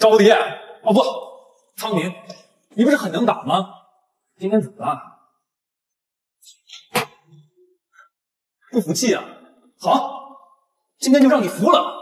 招蝶，哦不，苍明，你不是很能打吗？今天怎么了？不服气啊？好，今天就让你服了。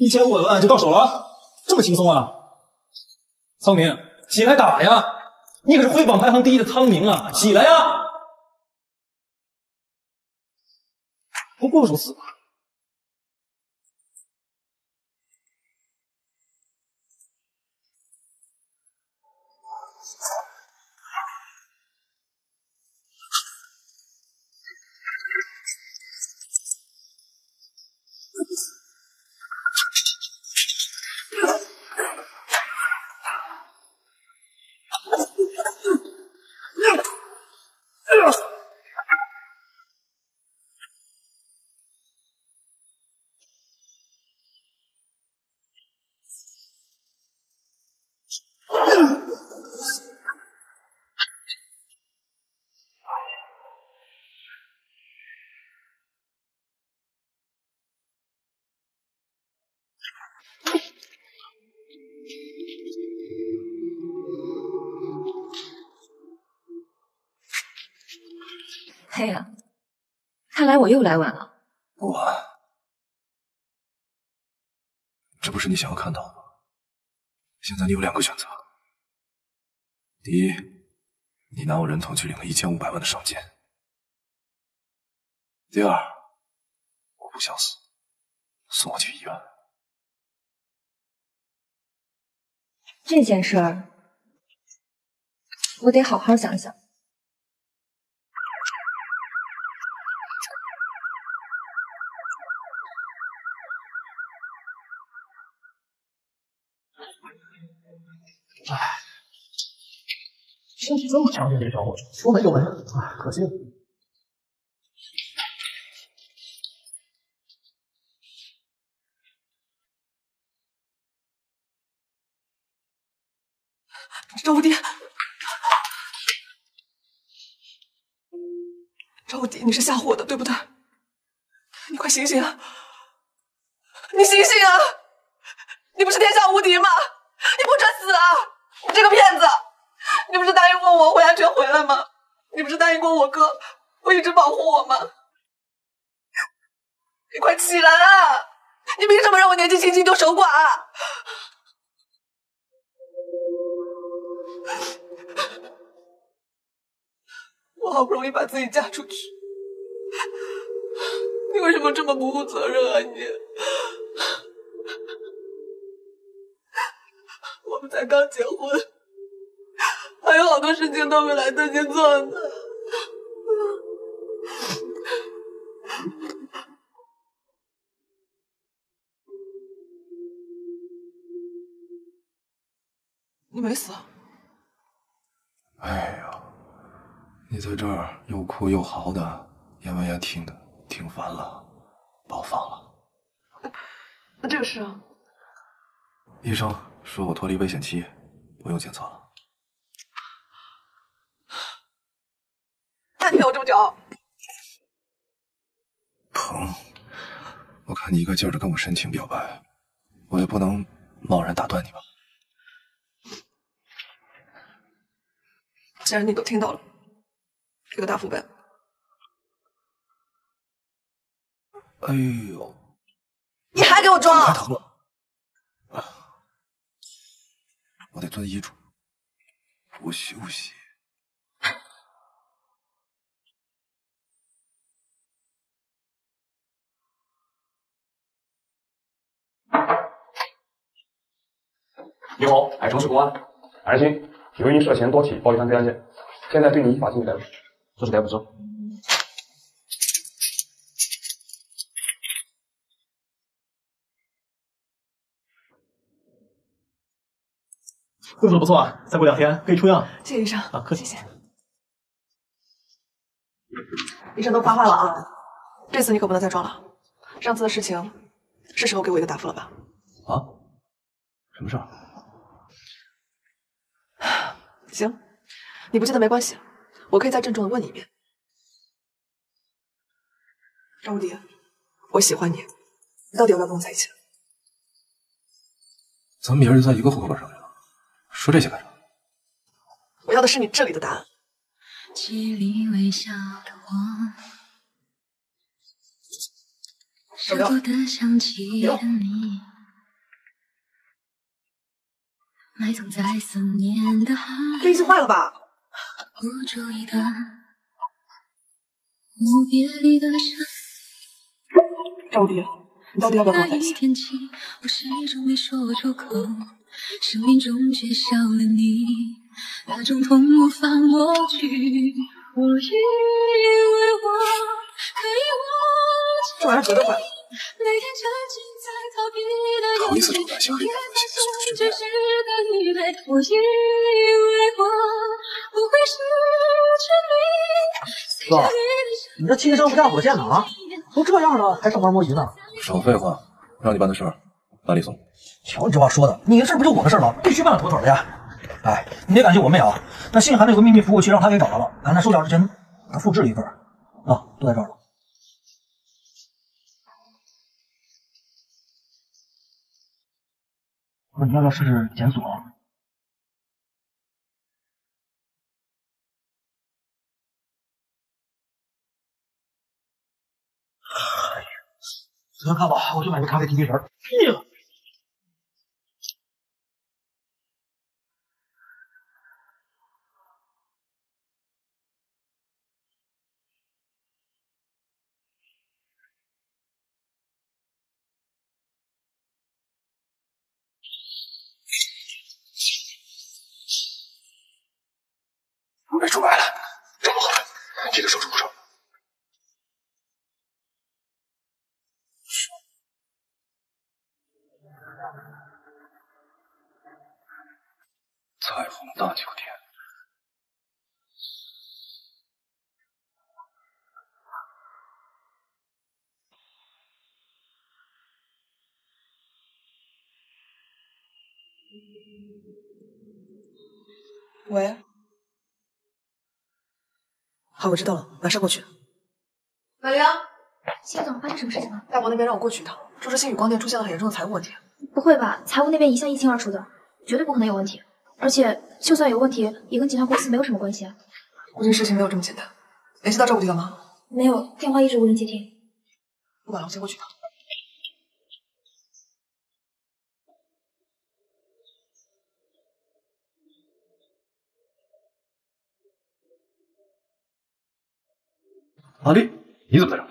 1500万就到手了，这么轻松啊！苍明，起来打呀！你可是辉榜排行第一的苍明啊，起来呀！不过如此吧。 嘿呀，看来我又来晚了。不晚，这不是你想要看到的吗？现在你有两个选择：第一，你拿我人头去领了1500万的赏金；第二，我不想死，送我去医院。这件事儿，我得好好想想。 哎，真是这么强劲的小伙子，说没就没。哎，可惜了。招爹，你是吓唬我的，对不对？你快醒醒啊！你醒醒啊！你不是天下无敌吗？你不准死啊！ 你这个骗子！你不是答应过我会安全回来吗？你不是答应过我哥会一直保护我吗？你快起来啊！你凭什么让我年纪轻轻就守寡啊？我好不容易把自己嫁出去，你为什么这么不负责任啊你？ 我们才刚结婚，还有好多事情都没来得及做呢。你没死？哎呀，你在这儿又哭又嚎的，言文言听的，听烦了，把我放了。那这个是啊？医生。 说我脱离危险期，不用检测了。那你骗我这么久？鹏，我看你一个劲儿的跟我深情表白，我也不能贸然打断你吧。既然你都听到了，给个大福呗。哎呦！你还给我装！太疼了。 我得遵医嘱，多休息。你好，海城市公安，海清，由于涉嫌多起暴力犯罪案件，现在对你依法进行逮捕，这是逮捕证。会所不错啊，再过2天可以出院了。谢谢医生啊，客气。谢谢。医生都夸坏了啊，这次你可不能再装了。上次的事情是时候给我一个答复了吧？啊？什么事儿？行，你不记得没关系，我可以再郑重的问你一遍。赵无敌，我喜欢你，你到底要不要跟我在一起？ 咱们明儿就在一个户口本上去了，说这些干啥？我要的是你这里的答案。手表，有。这一次坏了吧？赵无敌。 你到底要不要跟我在一起？这玩意儿绝对坏了！好意思这么大心机，哥，你这亲生不嫁火见哪啊？ 都这样了，还上班摸鱼呢？少废话，让你办的事儿，哪里松？瞧你这话说的，你的事不就我的事吗？必须办得妥妥的呀！哎，你得感谢我妹啊，那信函那有个秘密服务器让她给找着了，俺在收件之前复制了一份啊，都在这儿了。我说你要不要试试检索？ 你看吧，我去买个咖啡提提神儿。我被出卖了，找不好人，记得说出口。 彩虹大酒店，喂，好，我知道了，马上过去。老刘，谢总，发生什么事情了？大伯那边让我过去一趟，说是星宇光电出现了很严重的财务问题。不会吧？财务那边一向一清二楚的，绝对不可能有问题。 而且，就算有问题，也跟集团公司没有什么关系啊。估计事情没有这么简单。联系到赵无敌了吗？没有，电话一直无人接听。不管了，我先过去一趟。阿丽，你怎么在这？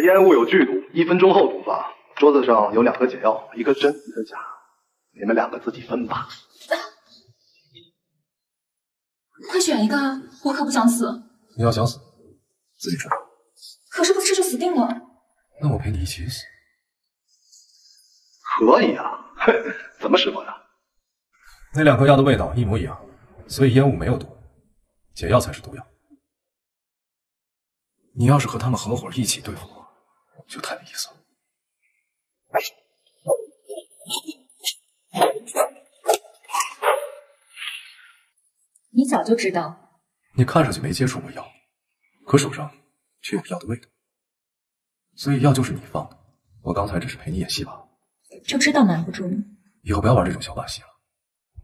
你的烟雾有剧毒，1分钟后毒发。桌子上有2颗解药，一个真，一个假。 你们两个自己分吧，快选一个啊！我可不想死。你要想死，自己吃。可是不吃就死定了。那我陪你一起死。可以啊，嘿，怎么识破的？那2颗药的味道一模一样，所以烟雾没有毒，解药才是毒药。你要是和他们合伙一起对付我，就太没意思了。哎 你早就知道，你看上去没接触过药，可手上却有药的味道，所以药就是你放的。我刚才只是陪你演戏罢了。就知道瞒不住你。以后不要玩这种小把戏了，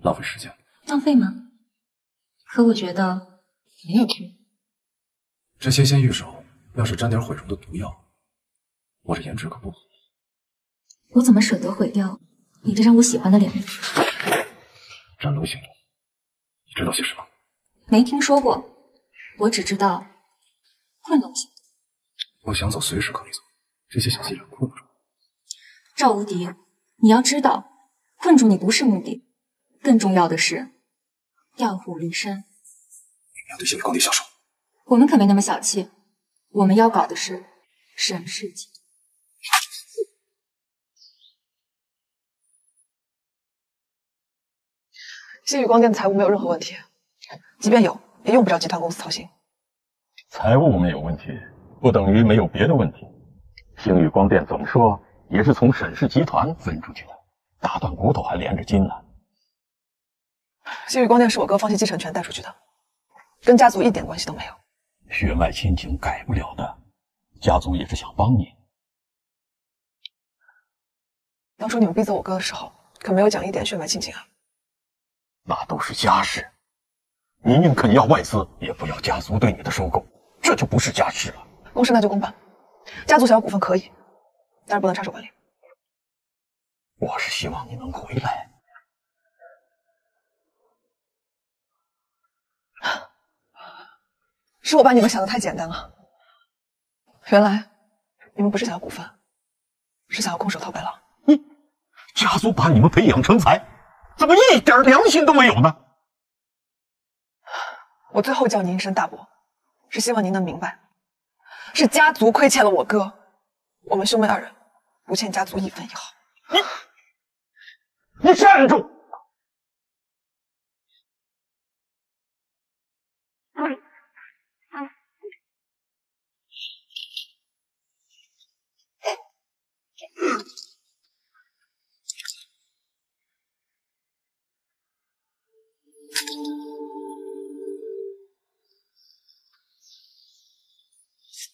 浪费时间。浪费吗？可我觉得很有趣。这纤纤玉手要是沾点毁容的毒药，我这颜值可不好。我怎么舍得毁掉你这张我喜欢的脸？斩龙行动。 知道些什么？没听说过，我只知道困龙行动。我想走，随时可以走。这些小伎俩困不住。赵无敌，你要知道，困住你不是目的，更重要的是调虎离山。你们要对星宇光电下手？我们可没那么小气，我们要搞的是沈氏集团。基宇光电财务没有任何问题，即便有，也用不着集团公司操心。财务没有问题，不等于没有别的问题。星宇光电怎么说也是从沈氏集团分出去的，打断骨头还连着筋呢。星宇光电是我哥放弃继承权带出去的，跟家族一点关系都没有。血脉亲情改不了的，家族也是想帮你。当初你们逼走我哥的时候，可没有讲一点血脉亲情啊。 那都是家事，你宁肯要外资，也不要家族对你的收购，这就不是家事了。公事那就公办，家族想要股份可以，但是不能插手管理。我是希望你能回来。是我把你们想的太简单了。原来你们不是想要股份，是想要空手套白狼。你家族把你们培养成才。 怎么一点良心都没有呢？我最后叫您一声大伯，是希望您能明白，是家族亏欠了我哥，我们兄妹二人不欠家族一分一毫。你站住！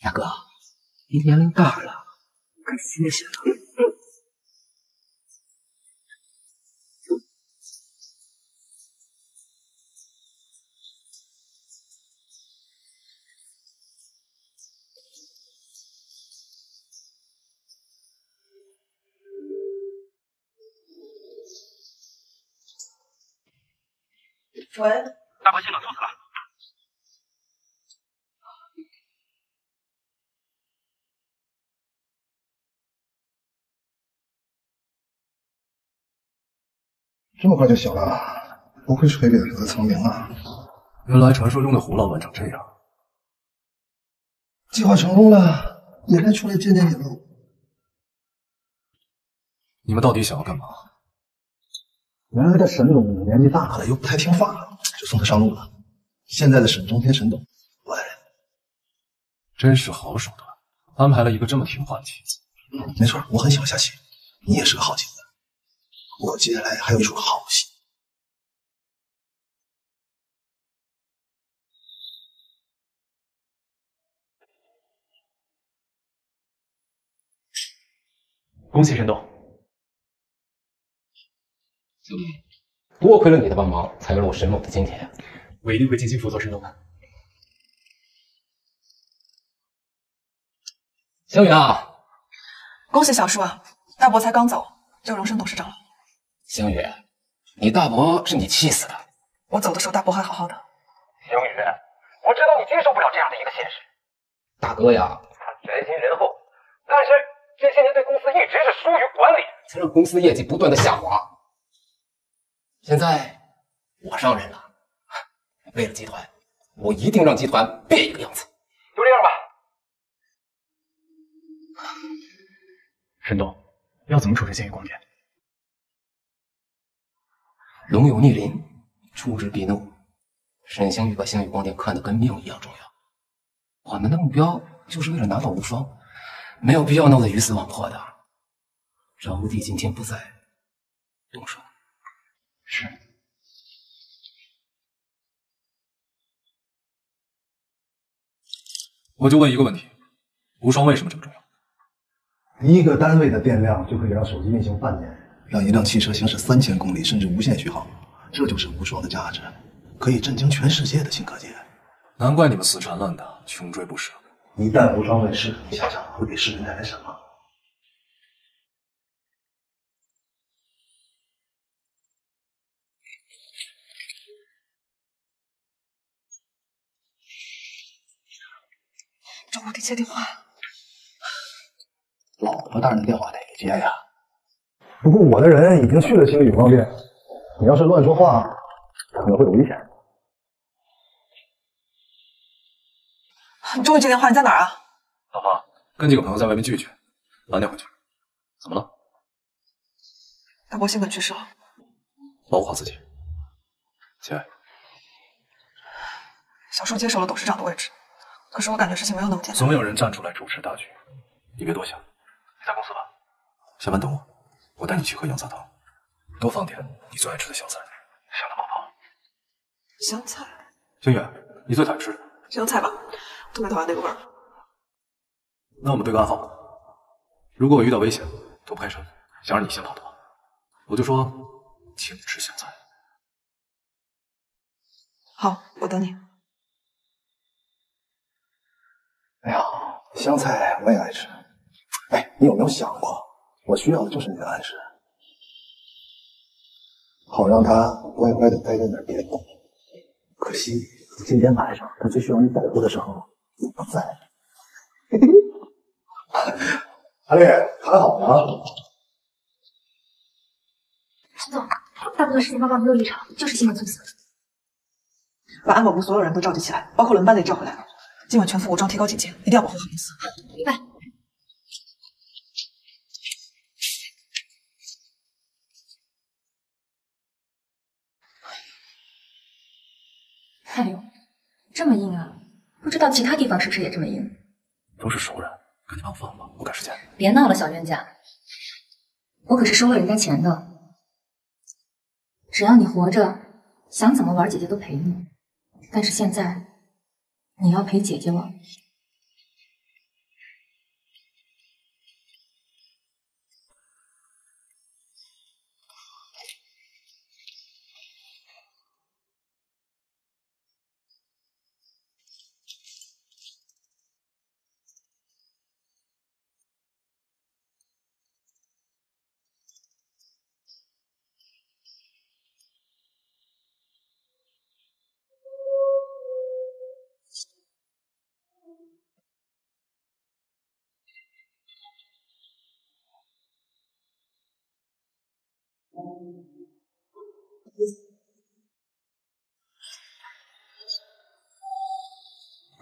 大哥，您年龄大了，该歇歇了。喂，大伯，现场猝死了。 这么快就醒了，不愧是北北族的藏民啊！原来传说中的胡老板长这样。计划成功了，也该出来见见你了。你们到底想要干嘛？原来的沈总年纪大了，又不太听话，就送他上路了。现在的沈中天、沈董，我爱人，真是好手段，安排了一个这么听话的妻子。没错，我很喜欢下棋，你也是个好棋子。 我接下来还有一出好戏。恭喜沈董，兄弟，多亏了你的帮忙，才有了我沈某的今天。我一定会尽心辅佐沈董的。小雨啊，恭喜小叔啊！大伯才刚走，就荣升董事长了。 星宇，你大伯是你气死的。我走的时候，大伯还好好的。星宇，我知道你接受不了这样的一个现实。大哥呀，他人心仁厚，但是这些年对公司一直是疏于管理，才让公司业绩不断的下滑。现在我上任了，为了集团，我一定让集团变一个样子。就这样吧。沈董，要怎么处置星宇光电？ 龙有逆鳞，出之必怒。沈星宇把星宇光电看得跟命一样重要。我们的目标就是为了拿到无双，没有必要闹得鱼死网破的。招娣今天不在，动手。是。我就问一个问题：无双为什么这么重要？一个单位的电量就可以让手机运行半年。 让一辆汽车行驶3000公里，甚至无限续航，这就是无双的价值，可以震惊全世界的新科技。难怪你们死缠烂打，穷追不舍。一旦无双问世，你想想会给世人带来什么？找我得接电话。老婆大人的电话得接呀。 不过我的人已经去了星宇光电，你要是乱说话，可能会有危险。你终于接电话，你在哪儿啊？老婆，跟几个朋友在外面聚一聚，晚点回去。怎么了？大伯心梗去世了。保护好自己。起来。小叔接手了董事长的位置，可是我感觉事情没有那么简单。总有人站出来主持大局，你别多想。你在公司吧，下班等我，我带你去喝洋菜汤，多放点你最爱吃的香菜，香得冒泡。香菜？星月，你最爱吃香菜吧？都没讨厌那个味儿。那我们对个暗号，如果我遇到危险，都不开声，想让你先跑的话，我就说请吃香菜。 好，我等你。哎呀，香菜我也爱吃。哎，你有没有想过，我需要的就是你的暗示，好让他乖乖的待在那儿别动。可惜今天晚上他最需要你保护的时候你不在。韩丽，还好吗？沈总，大部分事情报告没有异常，就是新闻猝死。 把安保部所有人都召集起来，包括轮班的也召回来了。今晚全副武装，提高警戒，一定要保护好公司。明白。哎呦，这么硬啊！不知道其他地方是不是也这么硬？都是熟人，赶紧把我放了吧，我赶时间。别闹了，小冤家，我可是收了人家钱的。只要你活着，想怎么玩，姐姐都陪你。 但是现在，你要陪姐姐玩。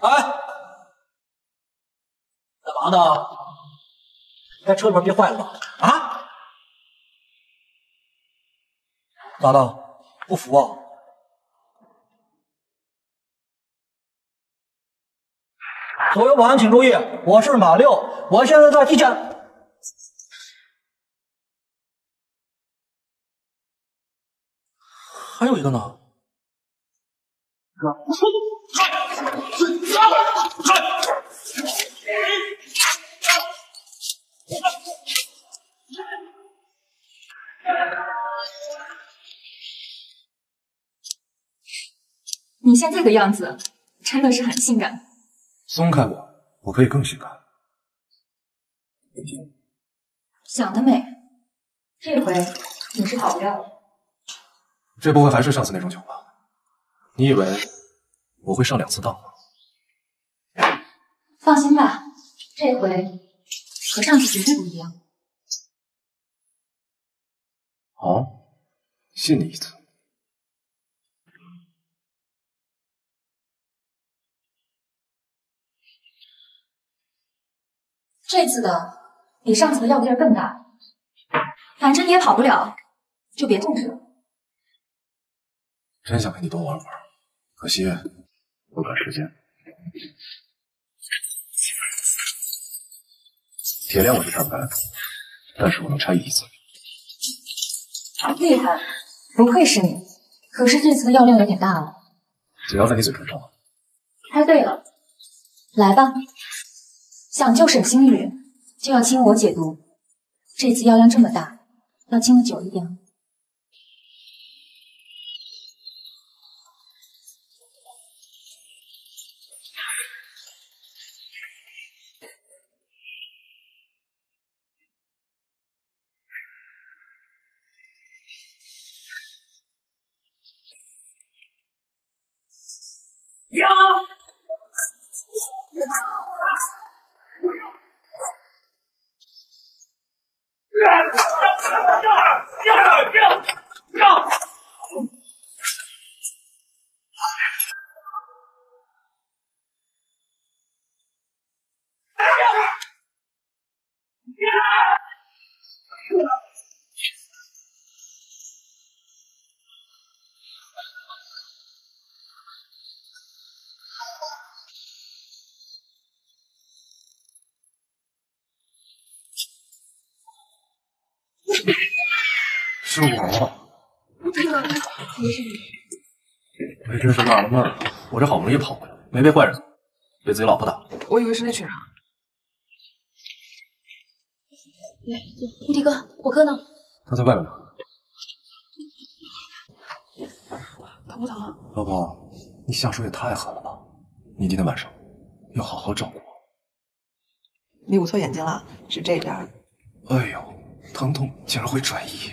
哎，干嘛呢？在车里面憋坏了吧？啊？咋的？不服啊？所有保安请注意，我是马六，我现在在地下。 还有一个呢，哥。你现在这个样子，真的是很性感。松开我，我可以更性感。想得美，这回你是跑不掉了。 这不会还是上次那种酒吧？你以为我会上2次当吗？放心吧，这回和上次绝对不一样。好，信你一次。这次的比上次的要劲儿更大，反正你也跑不了，就别重视了。 真想陪你多玩玩，可惜我赶时间。铁链我是拆不开，但是我能拆1次。厉害，不愧是你。可是这次的药量有点大了。只要在你嘴唇上。猜对了，来吧，想救沈星宇，就要听我解毒。这次药量这么大，要听得久一点。 呀！是我。没事，纳了闷了，我这好不容易跑回来，没被坏人，被自己老婆打。我以为是那群人。无敌哥，我哥呢？他在外面呢。疼不疼啊？老婆，你下手也太狠了吧！你今天晚上要好好照顾我。你捂错眼睛了，是这边。哎呦，疼痛竟然会转移。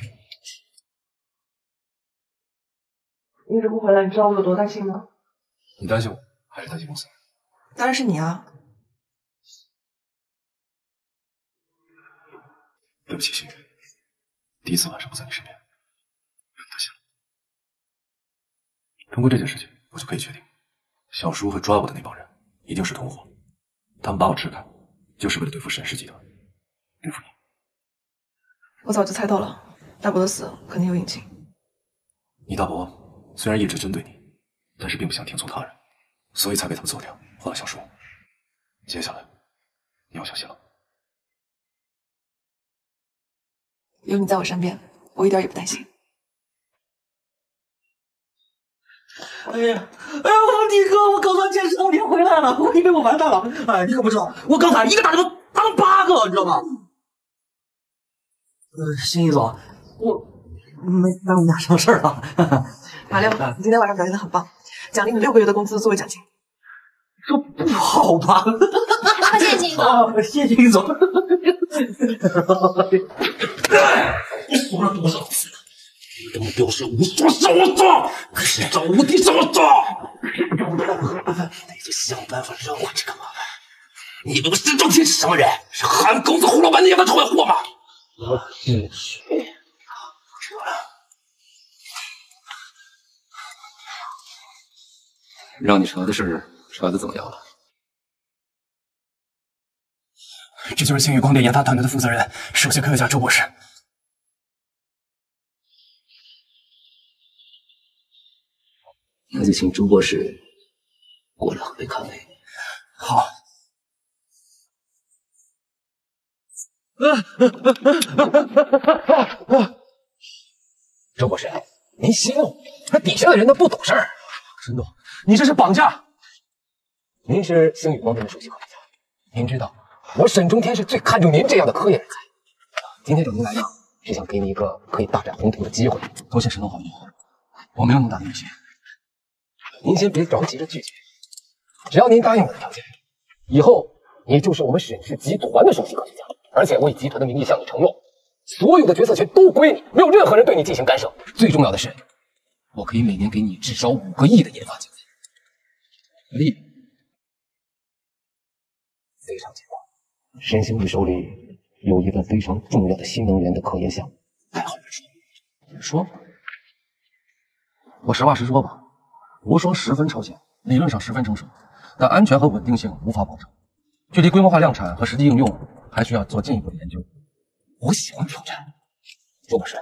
你一直不回来，你知道我有多担心吗？你担心我，还是担心公司？当然是你啊。 对不起，心雨，第一次晚上不在你身边，让你担心了。通过这件事情，我就可以确定，小叔和抓我的那帮人一定是同伙。他们把我支开，就是为了对付沈氏集团，对付你。我早就猜到了，大伯的死肯定有隐情。你大伯虽然一直针对你，但是并不想听从他人，所以才被他们做掉，换了小叔。接下来你要小心了。 有你在我身边，我一点也不担心。哎呀，哎呀，无敌哥，我搞错健身，你回来了，我以为我完蛋了。哎，你可不知道，我刚才一个打他们8个，你知道吗？新一总，我没耽误你俩什么事儿了。马六，你今天晚上表现得很棒，奖励你6个月的工资作为奖金。这不好吧？谢谢一总、啊，谢谢一总。我说了多少次了？你的目标是无双上无双，可是要找无敌上无双。那就想办法让我这个麻烦。你那个石中天是什么人？是韩公子胡老板的野蛮蠢货吗？我不是。让你查的事查的怎么样了？ 这就是星宇光电研发团队的负责人，首席科学家周博士。那就请周博士过来喝杯咖啡。好。周博士，您息怒，那底下的人都不懂事儿。沈董，你这是绑架！您是星宇光电的首席科学家，您知道。 我沈中天是最看重您这样的科研人才。今天找您来呢，是想给你一个可以大展宏图的机会。多谢沈总好意，我没有那么大的野心。您先别着急着拒绝，只要您答应我的条件，以后你就是我们沈氏集团的首席科学家，而且我以集团的名义向你承诺，所有的决策权都归你，没有任何人对你进行干涉。最重要的是，我可以每年给你至少5个亿的研发经费。可以，非常简单。 沈星宇手里有一份非常重要的新能源的科研项目，还好人说。我实话实说吧，无双十分超前，理论上十分成熟，但安全和稳定性无法保证，距离规模化量产和实际应用还需要做进一步的研究。我喜欢挑战，周博士，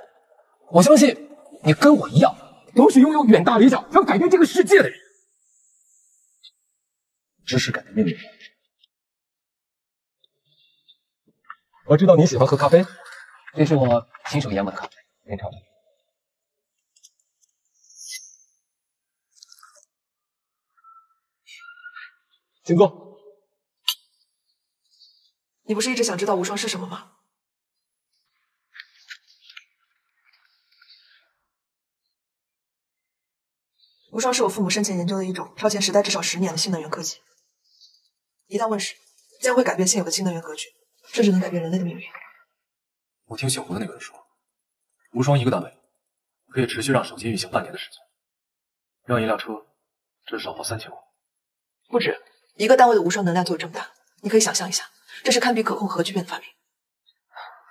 我相信你跟我一样，都是拥有远大理想、想改变这个世界的人。知识改变命运。 我知道你喜欢喝咖啡，这是我亲手研磨的咖啡，您尝尝。请坐。你不是一直想知道无双是什么吗？无双是我父母生前研究的一种超前时代至少10年的新能源科技，一旦问世，将会改变现有的新能源格局。 甚至能改变人类的命运。我听小胡的那个人说，无双一个单位可以持续让手机运行半年的时间，让一辆车至少跑3000公里。不止一个单位的无双能量就有这么大，你可以想象一下，这是堪比可控核聚变的发明。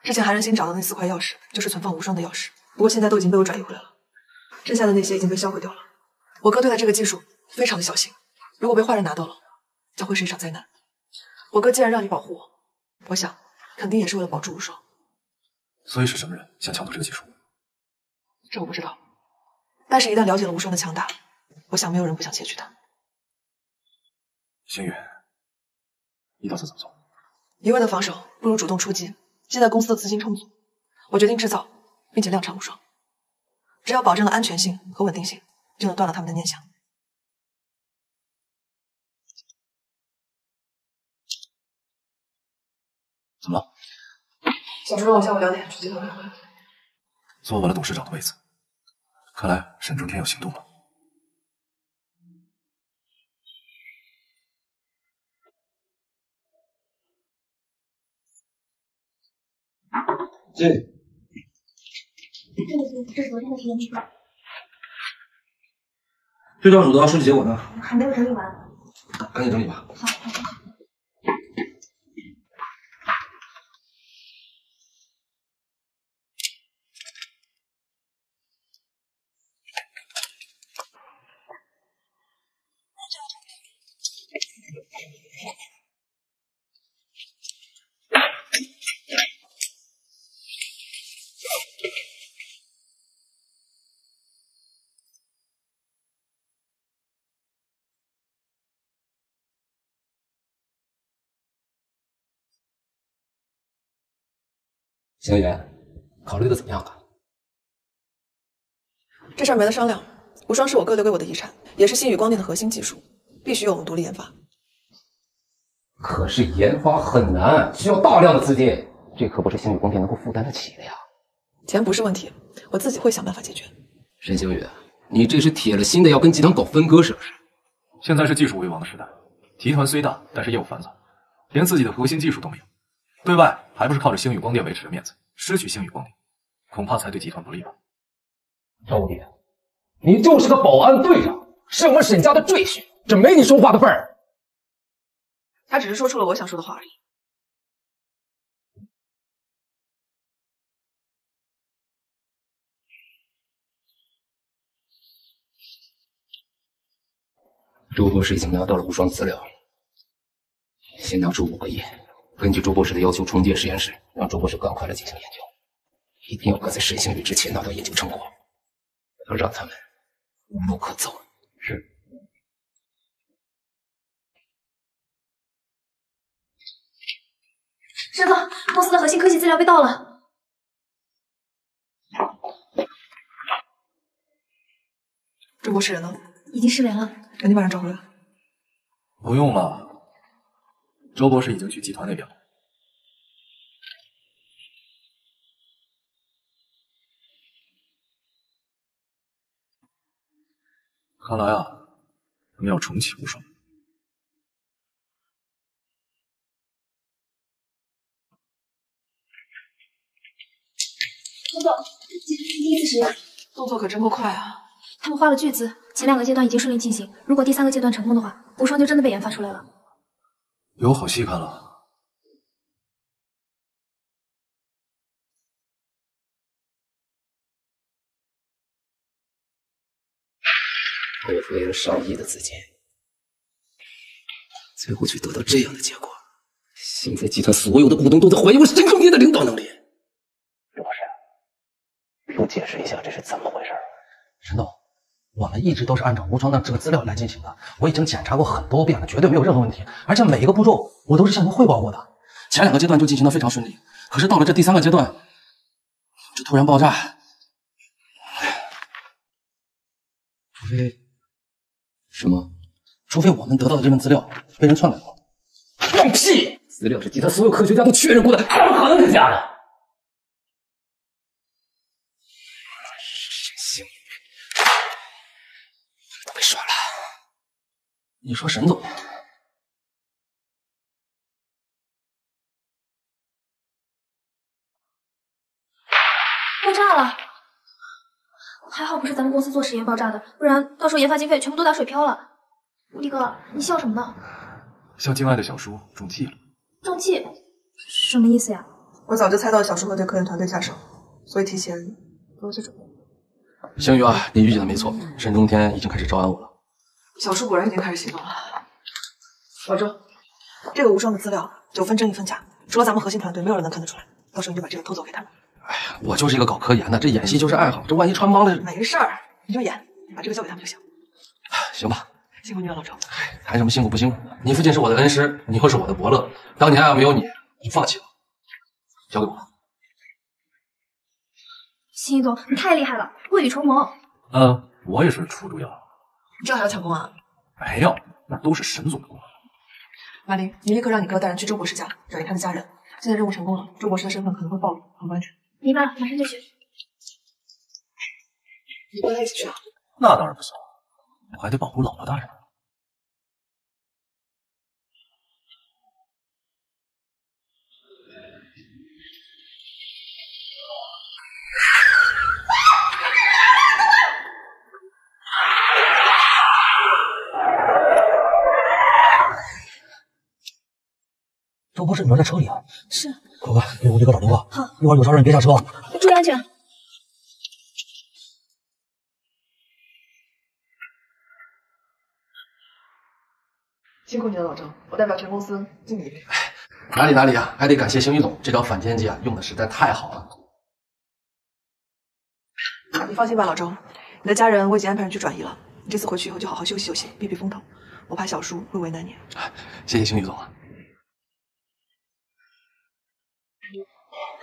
之前韩仁新找到那4块钥匙就是存放无双的钥匙，不过现在都已经被我转移回来了，剩下的那些已经被销毁掉了。我哥对待这个技术非常的小心，如果被坏人拿到了，将会是一场灾难。我哥既然让你保护我。 我想，肯定也是为了保住无双。所以是什么人想抢夺这个技术？这我不知道，但是一旦了解了无双的强大，我想没有人不想窃取它。星宇，你打算怎么做？一味的防守不如主动出击。现在公司的资金充足，我决定制造并且量产无双。只要保证了安全性和稳定性，就能断了他们的念想。怎么了？小叔让我下午2点去集团开会，坐稳了董事长的位子。看来沈中天有行动了。 这是昨天的实验计划。对照组的顺利结果呢？还没有整理完。赶紧整理吧。好。小远，考虑的怎么样了？这事儿没得商量。无双是我哥留给我的遗产，也是信宇光电的核心技术，必须由我们独立研发。可是研发很难，需要大量的资金，这可不是信宇光电能够负担得起的呀。钱不是问题，我自己会想办法解决。沈星宇，你这是铁了心的要跟集团搞分割，是不是？现在是技术为王的时代，集团虽大，但是业务繁杂，连自己的核心技术都没有。 对外还不是靠着星宇光电维持的面子，失去星宇光电，恐怕才对集团不利吧。赵典，你就是个保安队长，是我们沈家的赘婿，这没你说话的份儿。他只是说出了我想说的话而已。周博士已经拿到了无双资料，先拿出5个亿。 根据周博士的要求重建实验室，让周博士赶快来进行研究，一定要赶在沈星宇之前拿到研究成果，要让他们无路可走。是。沈总，公司的核心科技资料被盗了。周博士人呢？已经失联了，赶紧把人找回来。不用了。 周博士已经去集团那边了。看来啊，我们要重启无双。周总，今天是第一次实验，动作可真够快啊！他们花了巨资，前2个阶段已经顺利进行，如果第3个阶段成功的话，无双就真的被研发出来了。 有好戏看了！背负了上亿的资金，最后却得到这样的结果。现在集团所有的股东都在怀疑我沈中天的领导能力。周博士，给我解释一下这是怎么回事？沈总，我们一直都是按照无双的这个资料来进行的，我已经检查过很多遍了，绝对没有任何问题。而且每一个步骤我都是向您汇报过的。前2个阶段就进行得非常顺利，可是到了这第3个阶段，这突然爆炸，除非我们得到的这份资料被人篡改过。放屁！资料是集团所有科学家都确认过的，怎么可能是假的？ 你说沈总，爆炸了！还好不是咱们公司做实验爆炸的，不然到时候研发经费全部都打水漂了。力哥，你笑什么呢？笑敬爱的小叔中计了。中计？什么意思呀？我早就猜到小叔会对科研团队下手，所以提前做些准备。星宇啊，你预计的没错，沈中天已经开始招安我了。 小叔果然已经开始行动了。老周，这个无双的资料9分真1分假，除了咱们核心团队，没有人能看得出来。到时候你就把这个偷走给他们。哎呀，我就是一个搞科研的，这演戏就是爱好，这万一穿帮了……没事儿，你就演，把这个交给他们就行。行吧，辛苦你了，老周。哎，谈什么辛苦不辛苦？你父亲是我的恩师，你又是我的伯乐。当年要没有你，我就放弃了，交给我吧。辛总，你太厉害了，未雨绸缪。我也是出主意了。你这还要抢功啊？没有，那都是沈总的功劳。马林，你立刻让你哥带人去周博士家找一他的家人。现在任务成功了，周博士的身份可能会暴露，很不安全。明白了，马上就去。你跟他一起去啊？那当然不行，我还得保护老婆大人。 周博士，你们在车里啊？是。快快给我立刻找电话。好，一会儿有啥事你别下车啊。注意安全。辛苦你了，老张，我代表全公司敬你一杯。哪里哪里啊，还得感谢邢玉总，这招反间计啊用的实在太好了。你放心吧，老周，你的家人我已经安排人去转移了。你这次回去以后就好好休息休息，避避风头。我怕小叔会为难你。谢谢邢玉总啊。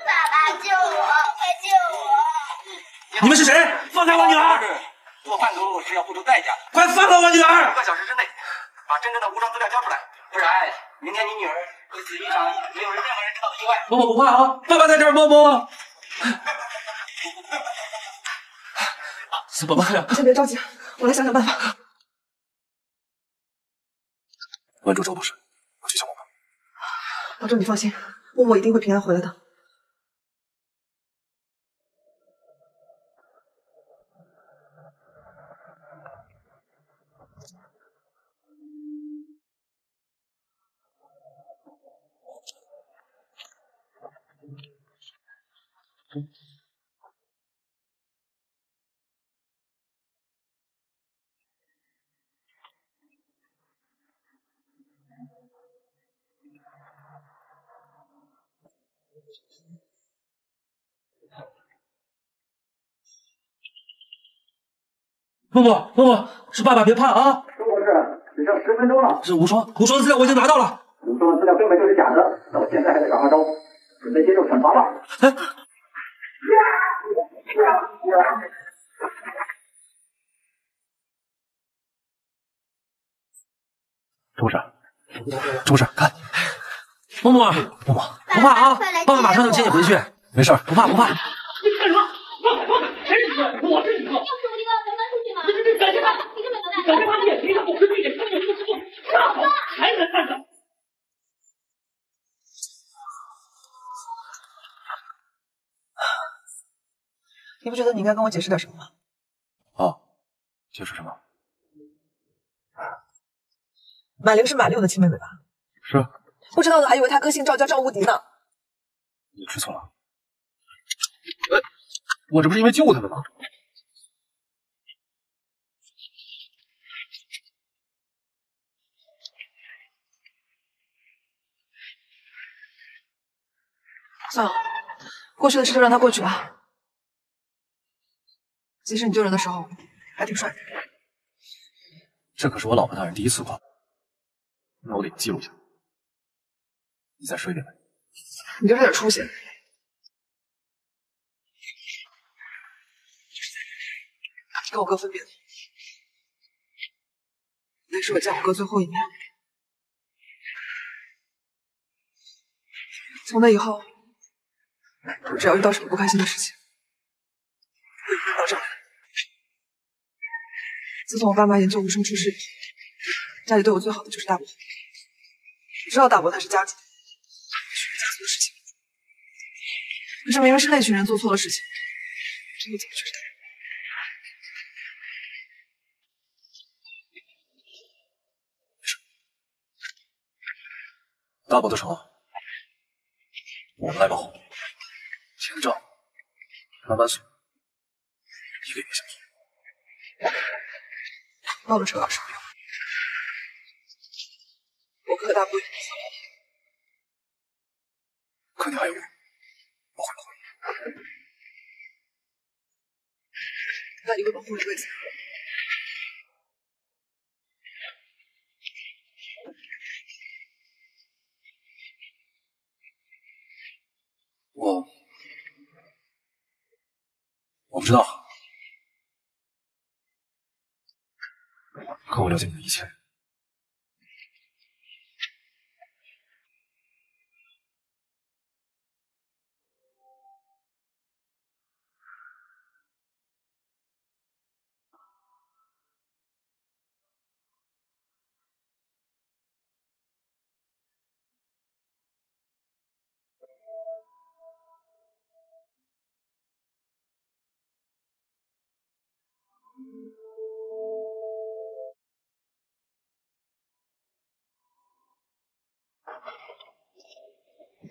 爸爸救我！快救我！你们是谁？放开我女儿！做贩毒是要付出代价的。快放了我女儿！5个小时之内，把真正的无伤资料交出来，不然明天你女儿会死于一场没有任何人知道的意外。默默不怕啊！爸爸在这儿，默默。死宝宝呀！你先别着急，我来想想办法。稳住周博士，我去找我爸。老周，你放心，默默一定会平安回来的。 默默，默默，是爸爸，别怕啊！周博士，只剩10分钟了。是无双资料我已经拿到了。无双的资料根本就是假的，那我现在还得赶快招，准备接受惩罚吧。哎。 周博士，看，默默，不怕啊！爸爸马上就接你回去，没事，不怕。你干什么？谁是你哥？我是你哥。要是我就让咱搬出去吗？对，感谢他，你根本不敢。感谢他，你也别想我是对的，根本就是错。大哥，还能干什么？ 你不觉得你应该跟我解释点什么吗？哦，解释什么？马玲是马六的亲妹妹吧？是。不知道的还以为他哥姓赵，叫赵无敌呢。你吃错了。我这不是因为救他们吗？算了，过去的事就让它过去吧。 其实你救人的时候还挺帅的。这可是我老婆大人第一次夸我，那我得记录下。你再说一遍呗。你就这点出息。跟我哥分别了，那是我见我哥最后一面。从那以后，我只要遇到什么不开心的事情，我一定到这儿来。 自从我爸妈研究无双出事以后，家里对我最好的就是大伯。你知道大伯他是家主，是人家族的事情。可是明明是那群人做错了事情，这个结果却是他。大伯的仇，我们来报。这个账慢慢算，一个也别想算。 报了仇有什么用？我哥和大伯已经死了，可你还有我，我会保护你。那你会保护我一辈子？我知道，可我了解你的一切。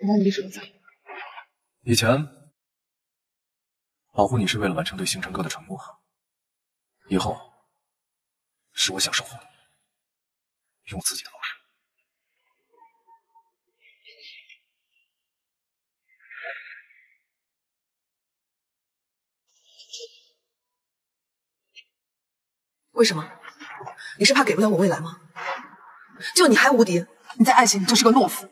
那你什么责任？以前保护你是为了完成对星辰哥的承诺，以后是我想守护你，用自己的方式。 为什么？你是怕给不了我未来吗？就你还无敌，你在爱情里就是个懦夫。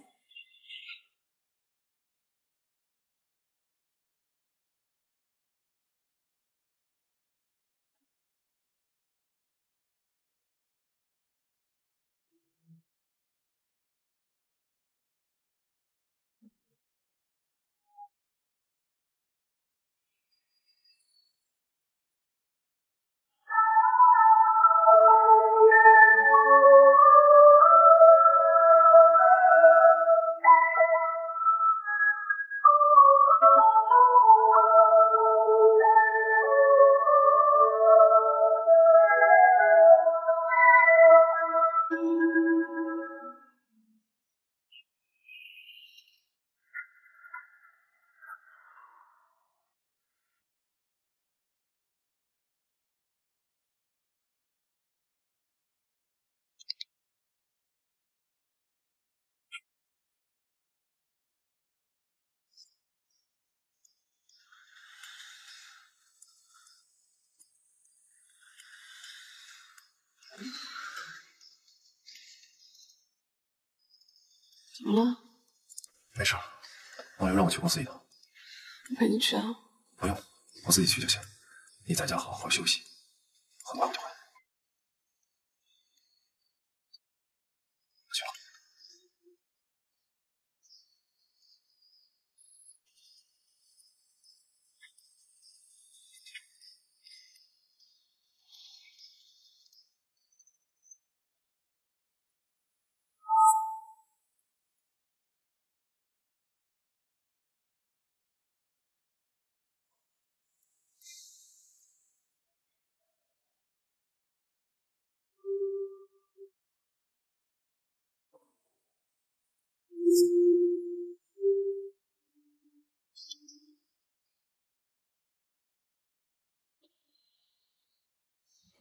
怎么了？没事，网友让我去公司一趟。我陪你去啊。不用，我自己去就行。你在家好好休息，很快我就回来。我去了。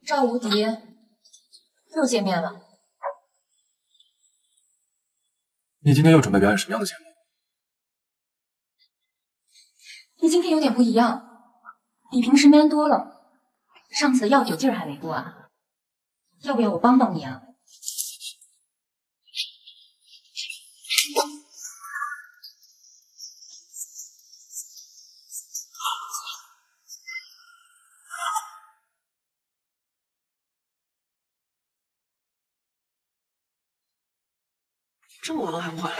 赵无敌又见面了。你今天又准备表演什么样的节目？你今天有点不一样，比平时 man 多了。上次药酒劲儿还没过啊，要不要我帮帮你啊？这么晚了还不回来？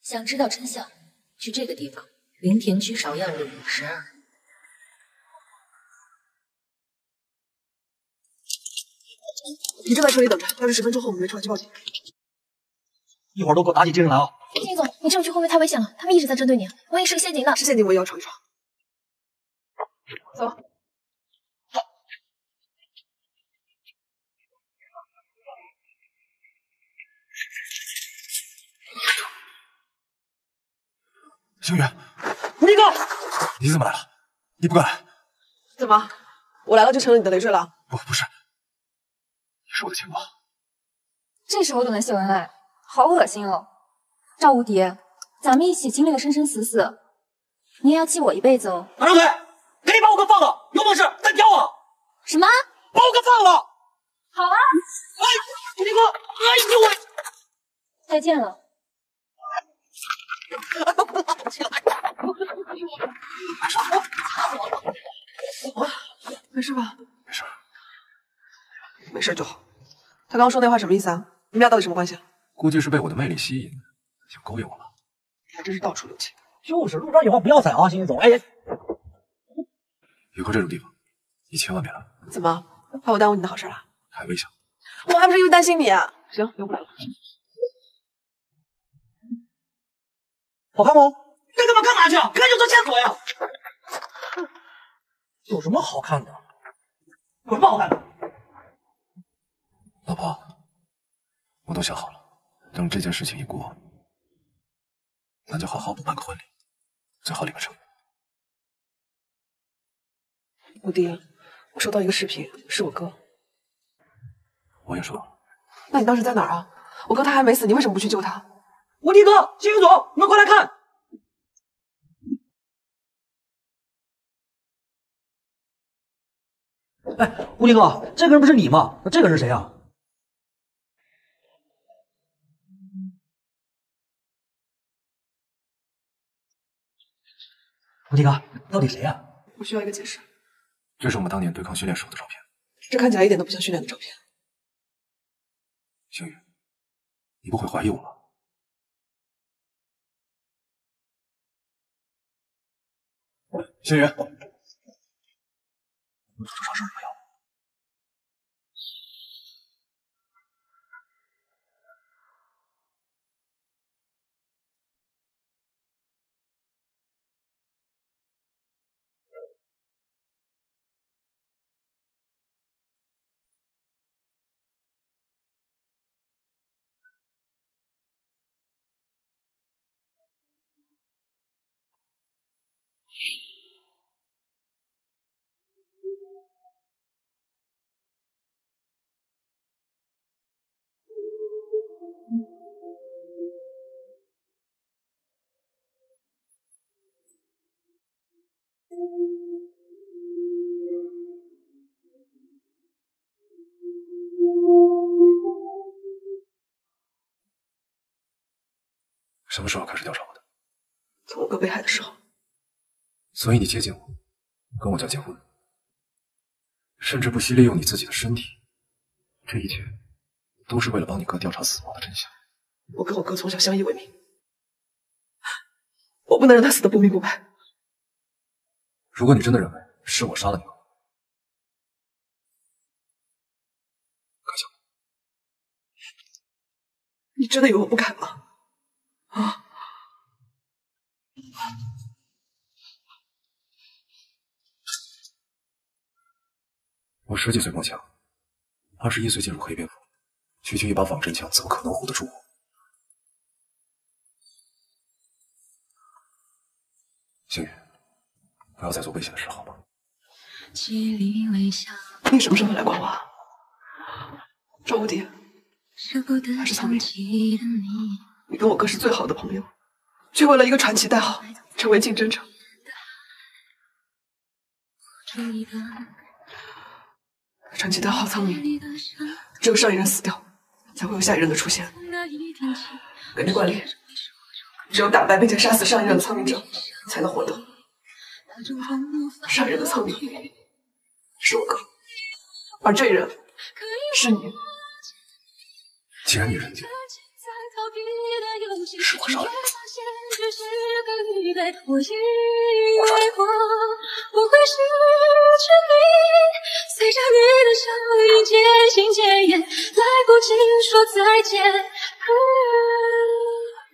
想知道真相，去这个地方——林田区芍药路12。你就在车里等着，要是10分钟后我们没出来就报警。一会儿都给我打起精神来啊！宁总，你这么去会不会太危险了？他们一直在针对你，万一是个陷阱呢？是陷阱我也要闯一闯。 走。星宇，那个，你怎么来了？你不该来。怎么，我来了就成了你的累赘了？不是，你是我的情报。这时候等来秀恩爱，好恶心哦！赵无敌，咱们一起经历了生生死死，你也要记我一辈子哦。马上腿！ 赶紧把我哥放了！有本事再挑我！什么？把我哥放了！好啊！哎，你那个，哎呦我！再见了。没事吧？没事，没事就好。他刚说那话什么意思啊？你们俩到底什么关系？估计是被我的魅力吸引，想勾引我吧？你还真是到处留情。就是路上有话不要踩啊，行行走。哎，以后这种地方你千万别来。怎么？怕我耽误你的好事了？太危险。我还不是因为担心你啊。行，留不了了。 好看吗？该干嘛干嘛去，该就做线索呀。有什么好看的？有什么好看的？老婆，我都想好了，等这件事情一过，咱就好好补办个婚礼，最好领个证。五弟，我收到一个视频，是我哥。我也收到了。那你当时在哪儿啊？我哥他还没死，你为什么不去救他？ 我弟哥，谢副总，你们快来看！哎，吴迪哥，这个人不是你吗？那这个人是谁啊？吴迪哥，到底谁呀？我需要一个解释。这是我们当年对抗训练时候的照片。这看起来一点都不像训练的照片。星宇，你不会怀疑我吧？ 星宇，我们出啥事儿没有？什么时候开始调查我的？从我哥被害的时候。所以你接近我，跟我家结婚，甚至不惜利用你自己的身体，这一切都是为了帮你哥调查死亡的真相。我跟我哥从小相依为命，我不能让他死得不明不白。如果你真的认为是我杀了你哥，开枪！你真的以为我不敢吗？ 啊！我10几岁摸枪，21岁进入黑蝙蝠，区区一把仿真枪怎么可能唬得住我？星宇，不要再做危险的事好吗？你什么时候来管我？赵无敌，还是苍明？ 你跟我哥是最好的朋友，却为了一个传奇代号成为竞争者。传奇代号苍明，只有上一任死掉，才会有下一任的出现。根据惯例，只有打败并且杀死上一任的苍明者，才能获得。上一任的苍明是我哥，而这一任是你。既然你认定。 是我杀了你，我杀的。你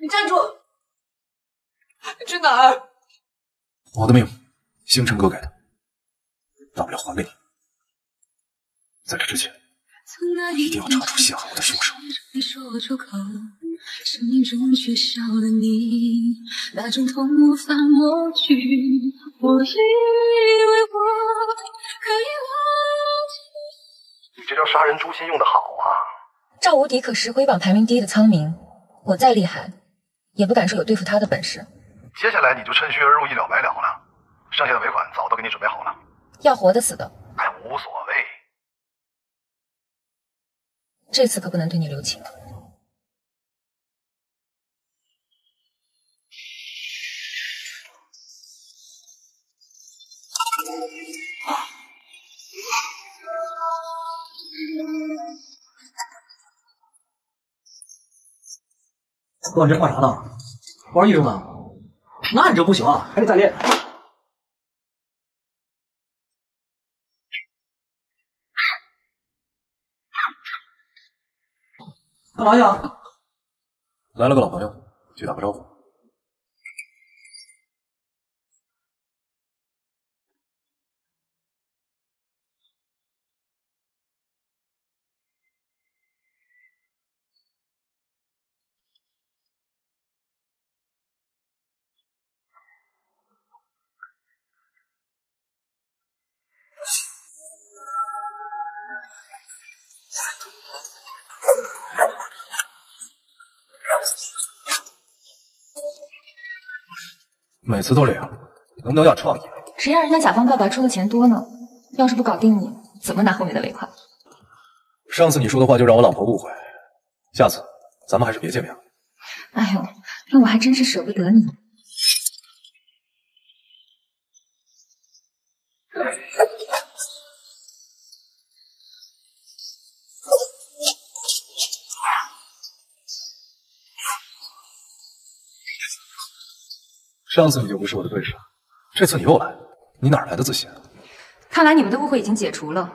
站住！你去哪儿？我的命，星辰哥给的，大不了还给你。在这之前，一定要查出陷害我的凶手。 你说出口，生命中缺少了你，那种痛无法抹去。我以为我可以忘记你。你这招杀人诛心用的好啊！赵无敌可是黑榜排名第一的苍明，我再厉害，也不敢说有对付他的本事。接下来你就趁虚而入，一了百了了。剩下的尾款早都给你准备好了，要活的死的，哎，无所谓。 这次可不能对你留情。我这画啥呢？玩艺术呢？那你这不行啊，还得再练。干嘛去啊？来了个老朋友，去打个招呼。每次都这样，能不能点创意？谁让人家甲方爸爸出的钱多呢？要是不搞定你，怎么拿后面的尾款？上次你说的话就让我老婆误会，下次咱们还是别见面了。哎呦，那我还真是舍不得你。上次你就不是我的对手，这次你又来，你哪来的自信啊？看来你们的误会已经解除了。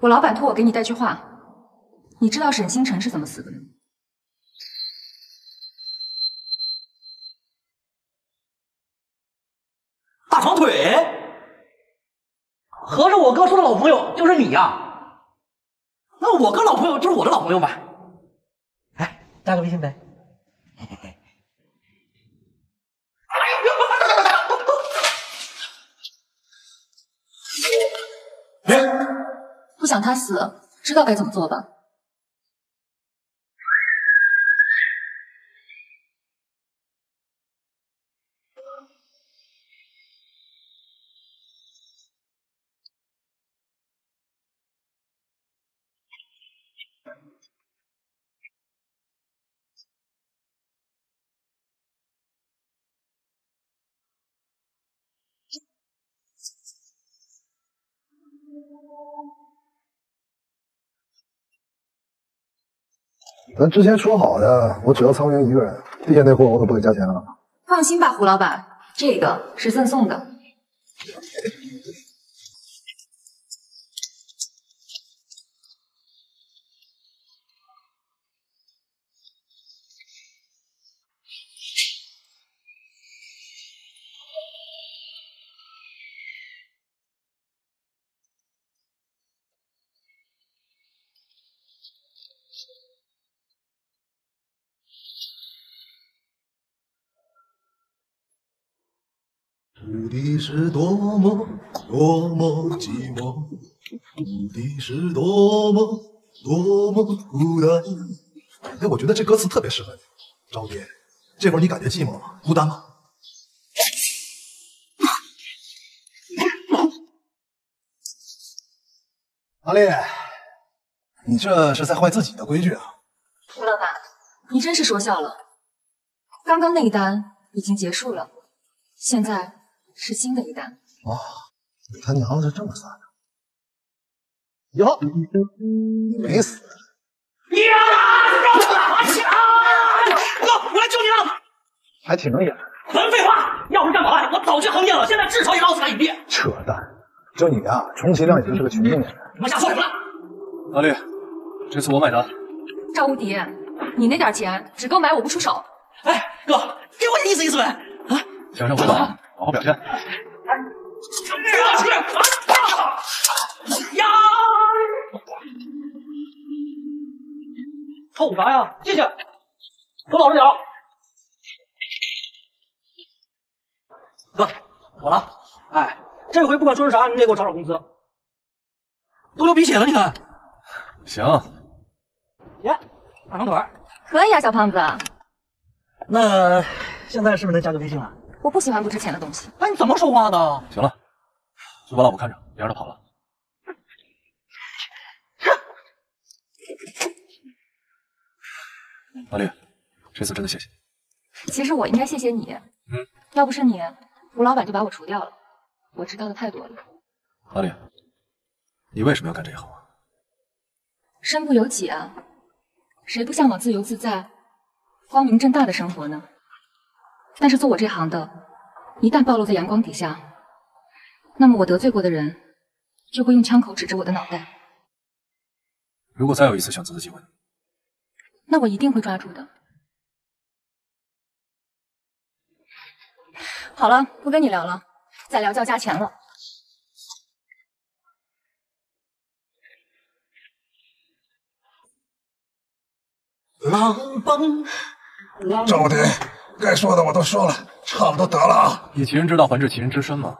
我老板托我给你带句话，你知道沈星辰是怎么死的吗？大长腿，合着我哥说的老朋友就是你呀？那我哥老朋友就是我的老朋友呗？哎，加个微信呗。嘿嘿嘿。 不想他死，知道该怎么做吧？咱之前说好的，我只要苍云一个人，地下那货我可不给加钱了。放心吧，胡老板，这个是赠送的。土地是多么多么寂寞，土地是多么多么孤单。哎，我觉得这歌词特别适合你，张斌。这会儿你感觉寂寞吗？孤单吗？阿丽，你这是在坏自己的规矩啊！胡老板，你真是说笑了。刚刚那一单已经结束了，现在。 是新的一单哦，他娘的是这么算的。哟，你没死！你让我起来！哥，我来救你了！还挺能演。甭废话，要是干保安，我早就横店了。现在至少也奥斯卡影帝。扯淡！就你啊，充其量也就是个群众演员。你们瞎说什么呢？阿绿，这次我买单。赵无敌，你那点钱只够买我不出手。哎，哥，给我也意思意思呗！啊，想让我打？ 好好表现！呀！臭啥呀？进去，给我老实点！哥，我了。哎，这回不管说是啥，你得给我涨涨工资。都流鼻血了，你看。行。耶，大长腿。可以啊，小胖子。那现在是不是能加个微信了？ 我不喜欢不值钱的东西。哎，你怎么说话呢？行了，就把老婆看着，别让她跑了。阿丽，这次真的谢谢。其实我应该谢谢你，要不是你，吴老板就把我除掉了。我知道的太多了。阿丽，你为什么要干这一行啊？身不由己啊，谁不向往自由自在？光明正大的生活呢。但是做我这行的，一旦暴露在阳光底下，那么我得罪过的人就会用枪口指着我的脑袋。如果再有一次选择的机会，那我一定会抓住的。好了，不跟你聊了，再聊就要加钱了。 赵无敌，该说的我都说了，差不多得了啊！以其人之道还治其人之身嘛。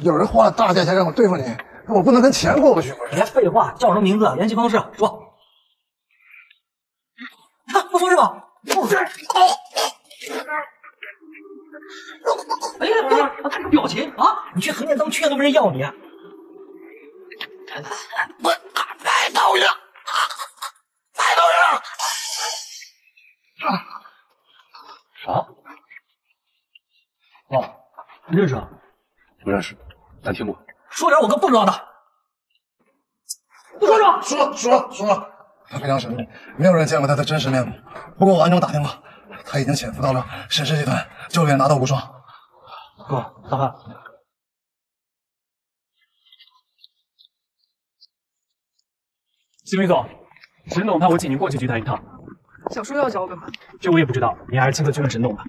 有人花了大价钱让我对付你，我不能跟钱过不去。别废话，叫什么名字？联系方式？说。啊，不说是吧？哎呀，看这表情啊！你去横店当缺德没人要你。我白导演。 啥？哦，你认识啊？不认识，但听过。说点我哥不知道的。不说说说说说。他非常神秘，没有人见过他的真实面目。不过我暗中打听过，他已经潜伏到了沈氏集团，就连拿到无双。哥，咋办？秦明总，沈总他我请您过去聚谈一趟。 小叔要找我干嘛？这我也不知道，您还是亲自去问沈总吧。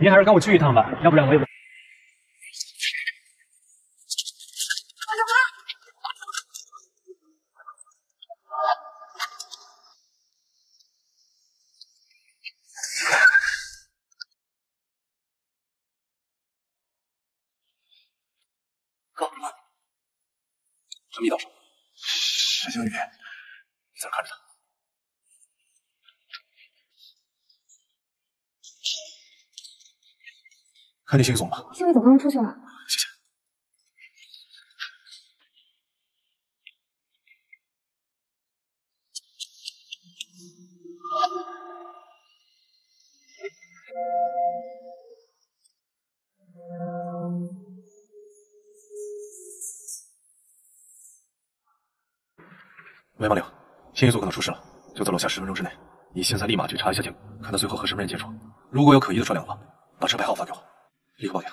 您还是跟我去一趟吧，要不然我也不……哥，什么一道手？沈星宇，你在看着他。 看你姓总吧。现在总不能出去了。谢谢。喂，马柳，新一组可能出事了，就在楼下10分钟之内。你现在立马去查一下警，看他最后和什么人接触。如果有可疑的车辆的话，把车牌号发给我。 立刻报警！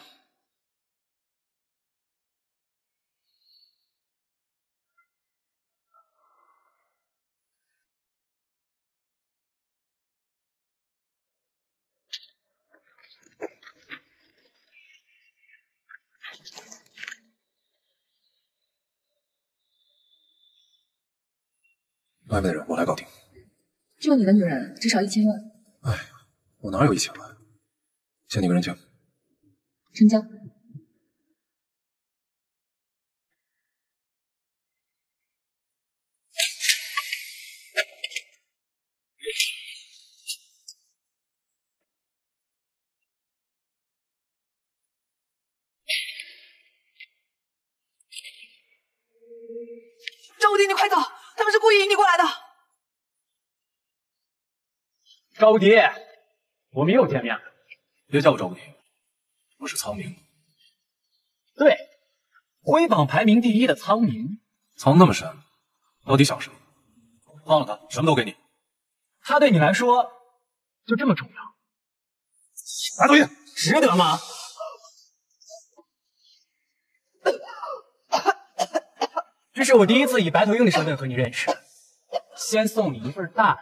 外面的人我来搞定。就你的女人，至少1000万。哎，我哪有1000万？先你个人情。 成交。赵无敌，你快走！他们是故意引你过来的。赵无敌，我们又见面了。别叫我赵无敌。 我是苍明，对，徽榜排名第1的苍明，藏那么深，到底想什么？放了他，什么都给你。他对你来说就这么重要？拿东西，值得吗？这是我第一次以白头鹰的身份和你认识，先送你一份大礼。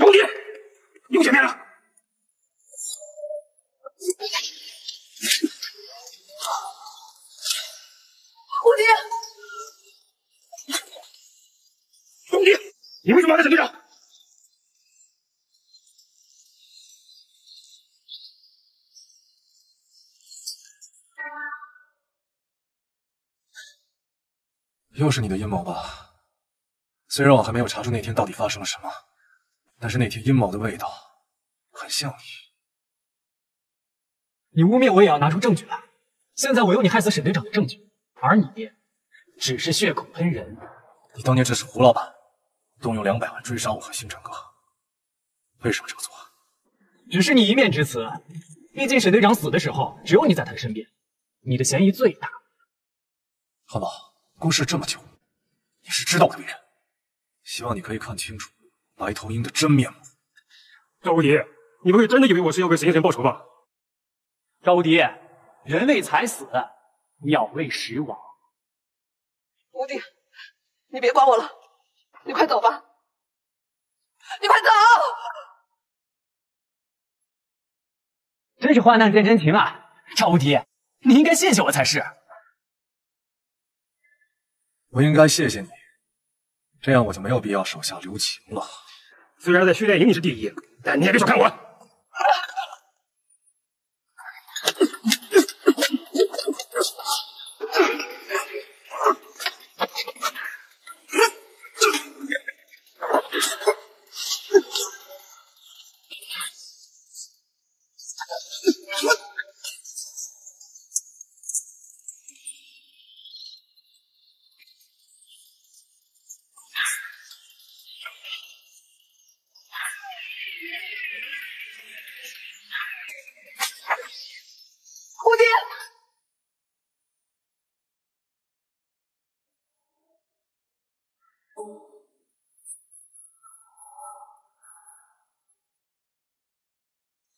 无敌，又见面了。无敌，你为什么还在沈队长？又是你的阴谋吧？虽然我还没有查出那天到底发生了什么。 但是那天阴谋的味道很像你，你污蔑我也要拿出证据来。现在我有你害死沈队长的证据，而你只是血口喷人。你当年指使胡老板动用200万追杀我和星辰哥，为什么这么做？只是你一面之词，毕竟沈队长死的时候只有你在他的身边，你的嫌疑最大。韩老，共事这么久，你是知道我为人，希望你可以看清楚白头鹰的真面目。赵无敌，你不会真的以为我是要为沈星辰报仇吧？赵无敌，人为财死，鸟为食亡。无敌，你别管我了，你快走吧，你快走！ 真是患难见真情啊，赵无敌，你应该谢谢我才是。我应该谢谢你，这样我就没有必要手下留情了。虽然在训练营你是第一，但你也别小看我。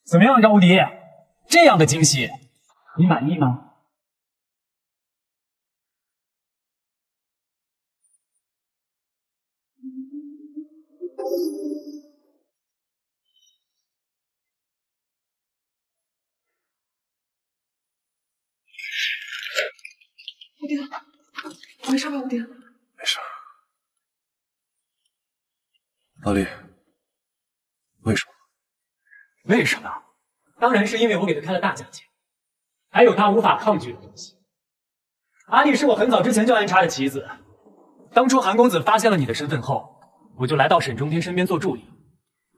怎么样，赵无敌？这样的惊喜，你满意吗？无敌，没事吧？无敌，没事。老李，为什么？ 为什么？当然是因为我给他开了大价钱，还有他无法抗拒的东西。阿丽是我很早之前就安插的棋子。当初韩公子发现了你的身份后，我就来到沈中天身边做助理。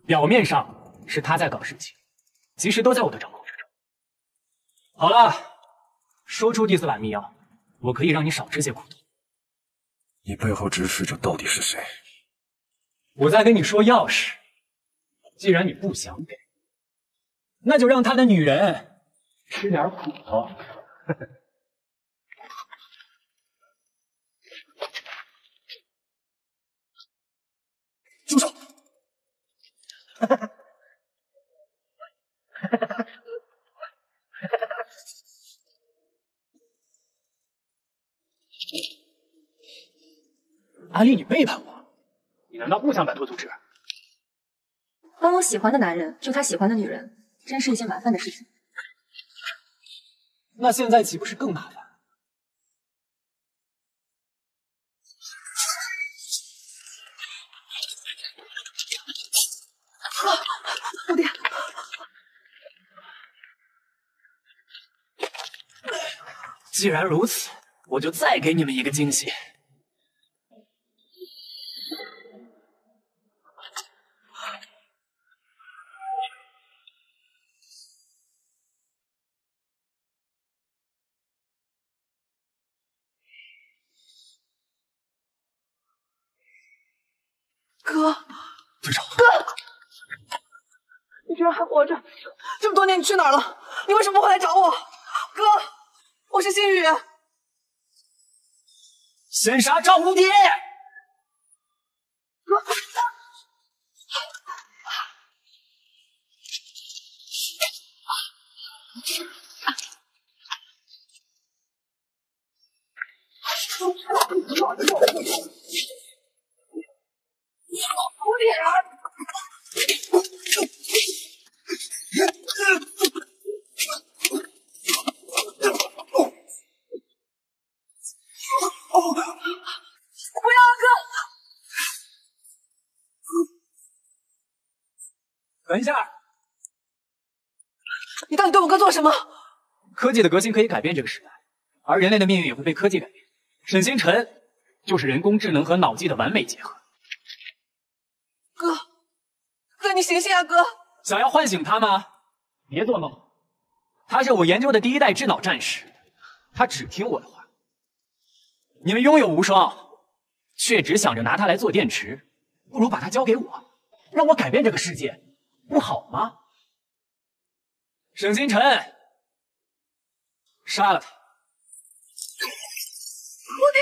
表面上是他在搞事情，其实都在我的掌控之中。好了，说出第四碗密钥，我可以让你少吃些苦头。你背后指使者到底是谁？我在跟你说钥匙。既然你不想给。 那就让他的女人吃点苦头。住手！阿丽，你背叛我，你难道不想摆脱阻止？帮我喜欢的男人追他喜欢的女人。 真是一件麻烦的事情。那现在岂不是更麻烦？无敌，既然如此，我就再给你们一个惊喜。活着，这么多年你去哪儿了？你为什么会来找我？哥，我是星宇。先杀赵无敌！无敌啊！ 等一下，你到底对我哥做什么？科技的革新可以改变这个时代，而人类的命运也会被科技改变。沈星辰就是人工智能和脑机的完美结合。哥，哥，你醒醒啊，哥！想要唤醒他吗？别做梦，他是我研究的第一代智脑战士，他只听我的话。你们拥有无双，却只想着拿它来做电池，不如把它交给我，让我改变这个世界。 不好吗？沈星辰，杀了他！我爹！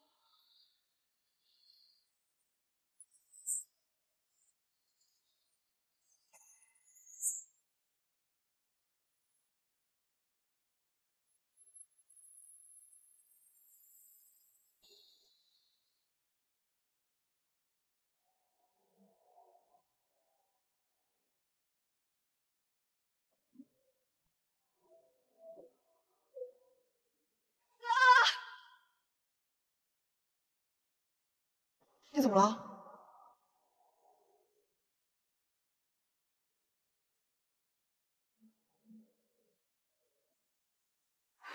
你怎么了？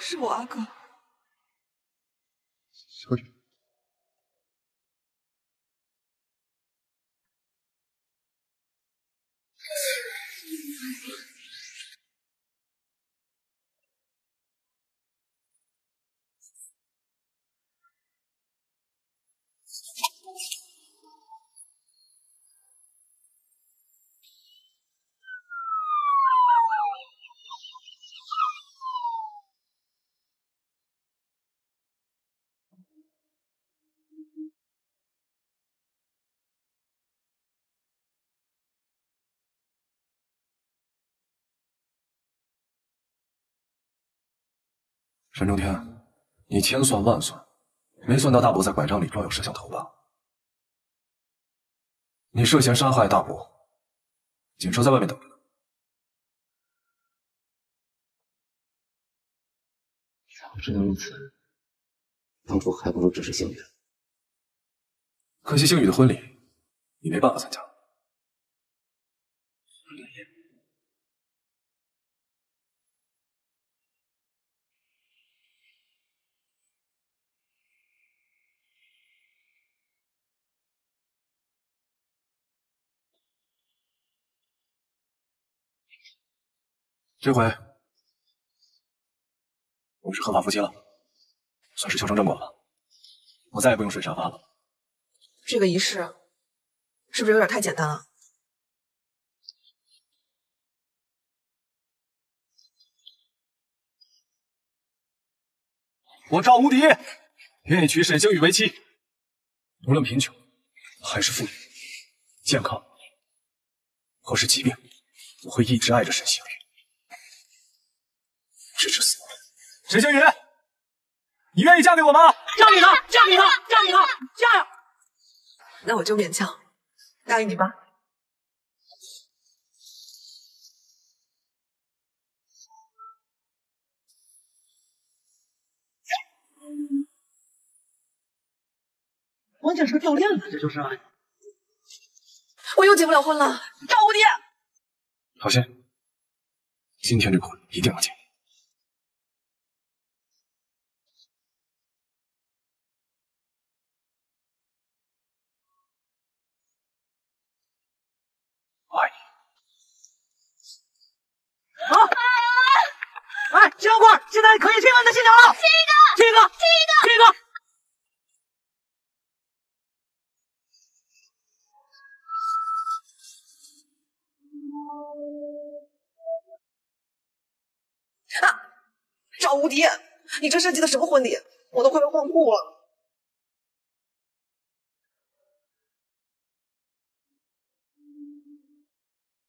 是我阿哥。小雨，沈中天，你千算万算，没算到大伯在拐杖里装有摄像头吧？你涉嫌杀害大伯，警车在外面等着呢。早知道如此，当初还不如支持星宇。可惜星宇的婚礼，你没办法参加。 这回我们是合法夫妻了，算是修成正果了。我再也不用睡沙发了。这个仪式是不是有点太简单了？我赵无敌愿意娶沈星宇为妻，无论贫穷还是富裕，健康或是疾病，我会一直爱着沈星宇。 直至死亡。沈星宇，你愿意嫁给我吗？嫁给他，嫁给他，嫁给他，嫁！那我就勉强答应你吧。王景生掉链子，这就是爱。我又结不了婚了，赵无敌。好心，今天这个婚一定要结。 好，哎，小小块，现在可以亲吻你的新娘了。亲一个，亲一个，亲一个，亲一个。 啊，赵无敌，你这是结的什么婚礼？我都快要晃吐了。